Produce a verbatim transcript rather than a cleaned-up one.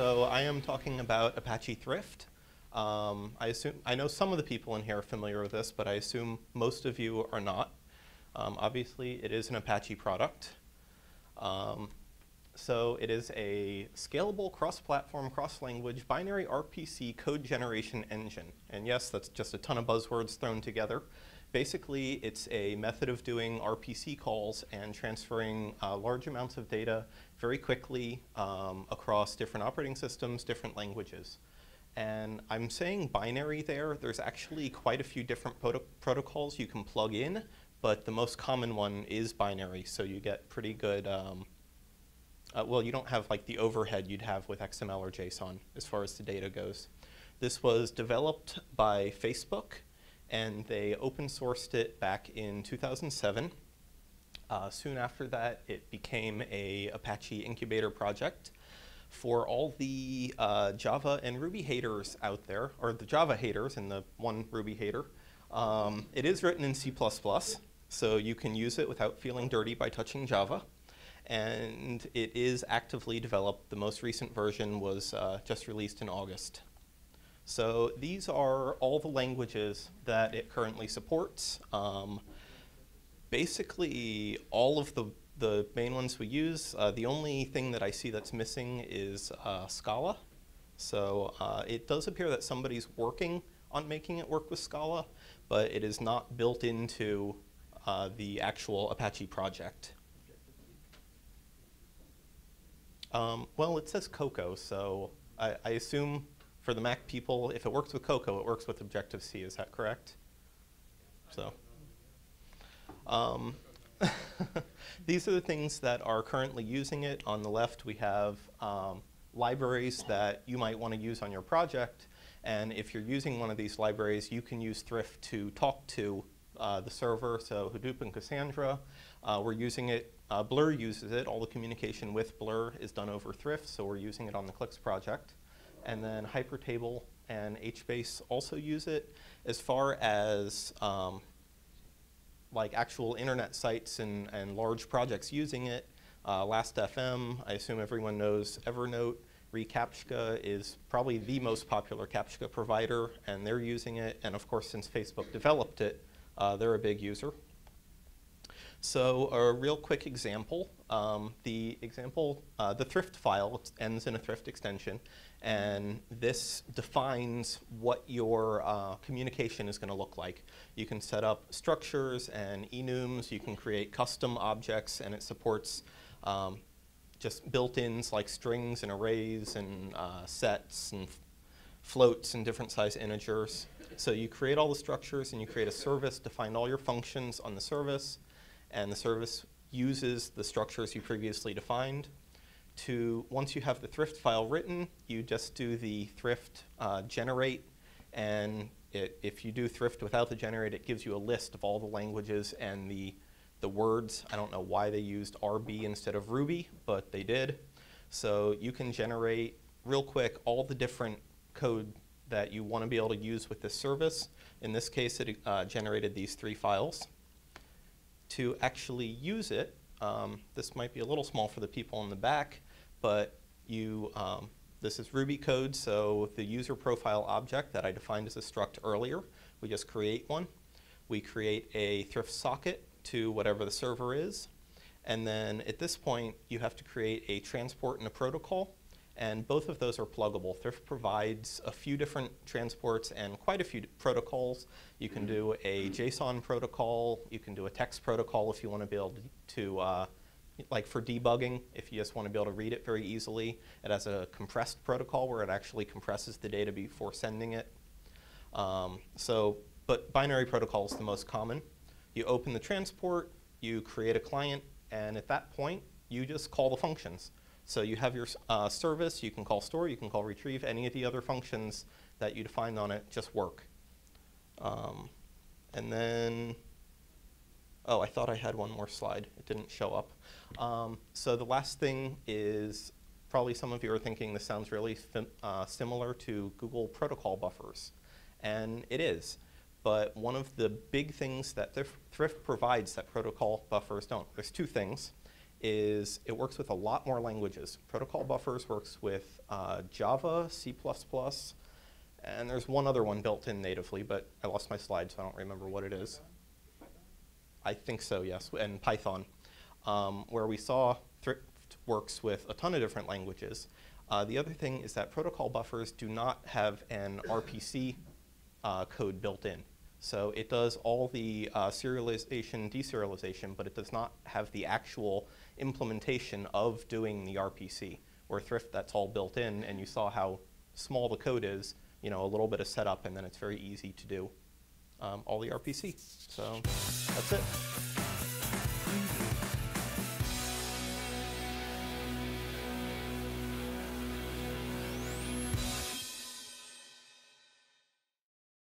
So I am talking about Apache Thrift. Um, I, assume, I know some of the people in here are familiar with this, but I assume most of you are not. Um, obviously, it is an Apache product. Um, so it is a scalable cross-platform, cross-language binary R P C code generation engine. And yes, that's just a ton of buzzwords thrown together. Basically, it's a method of doing R P C calls and transferring uh, large amounts of data very quickly um, across different operating systems, different languages. And I'm saying binary there. There's actually quite a few different proto protocols you can plug in, but the most common one is binary, so you get pretty good, um, uh, well, you don't have like the overhead you'd have with X M L or JSON as far as the data goes. This was developed by Facebook, and they open-sourced it back in two thousand seven. Uh, soon after that, it became a Apache incubator project. For all the uh, Java and Ruby haters out there, or the Java haters and the one Ruby hater, um, it is written in C plus plus, so you can use it without feeling dirty by touching Java. And it is actively developed. The most recent version was uh, just released in August. So these are all the languages that it currently supports. Um, basically, all of the, the main ones we use, uh, the only thing that I see that's missing is uh, Scala. So uh, it does appear that somebody's working on making it work with Scala, but it is not built into uh, the actual Apache project. Um, well, it says Cocoa, so I, I assume for the Mac people, if it works with Cocoa, it works with Objective-C. Is that correct? So, um, these are the things that are currently using it. On the left, we have um, libraries that you might want to use on your project. And if you're using one of these libraries, you can use Thrift to talk to uh, the server. So Hadoop and Cassandra, uh, we're using it. Uh, Blur uses it. All the communication with Blur is done over Thrift, so we're using it on the Clix project. And then Hypertable and HBase also use it. As far as um, like actual internet sites and, and large projects using it, uh, Last dot F M, I assume everyone knows Evernote. Recaptcha is probably the most popular CAPTCHA provider, and they're using it. And of course, since Facebook developed it, uh, they're a big user. So a real quick example, um, the example, uh, the Thrift file ends in a Thrift extension, and this defines what your uh, communication is going to look like. You can set up structures and enums, you can create custom objects, and it supports um, just built-ins like strings and arrays and uh, sets and floats and different size integers. So you create all the structures and you create a service, define all your functions on the service, and the service uses the structures you previously defined. To, once you have the Thrift file written, you just do the Thrift uh, generate, and it, if you do Thrift without the generate, it gives you a list of all the languages and the, the words. I don't know why they used R B instead of Ruby, but they did. So you can generate real quick all the different code that you want to be able to use with this service. In this case, it uh, generated these three files. To actually use it, um, this might be a little small for the people in the back, but you, um, this is Ruby code, so the user profile object that I defined as a struct earlier, we just create one. We create a Thrift socket to whatever the server is, and then at this point, you have to create a transport and a protocol, and both of those are pluggable. Thrift provides a few different transports and quite a few protocols. You can do a JSON protocol. You can do a text protocol if you want to be able to, uh, like for debugging, if you just want to be able to read it very easily. It has a compressed protocol where it actually compresses the data before sending it. Um, so, but binary protocol is the most common. You open the transport, you create a client, and at that point, you just call the functions. So you have your uh, service, you can call store, you can call retrieve, any of the other functions that you defined on it just work. Um, and then, oh, I thought I had one more slide. It didn't show up. Um, so the last thing is, probably some of you are thinking this sounds really uh, similar to Google protocol buffers, and it is. But one of the big things that Thrift provides that protocol buffers don't, there's two things. is it works with a lot more languages. Protocol buffers works with uh, Java, C plus plus, and there's one other one built in natively, but I lost my slide, so I don't remember what it is. I think so, yes, and Python, um, where we saw Thrift works with a ton of different languages. Uh, the other thing is that protocol buffers do not have an R P C uh, code built in. So it does all the uh, serialization, deserialization, but it does not have the actual implementation of doing the R P C. Where Thrift, that's all built in, and you saw how small the code is, you know, a little bit of setup, and then it's very easy to do um, all the R P C. So that's it.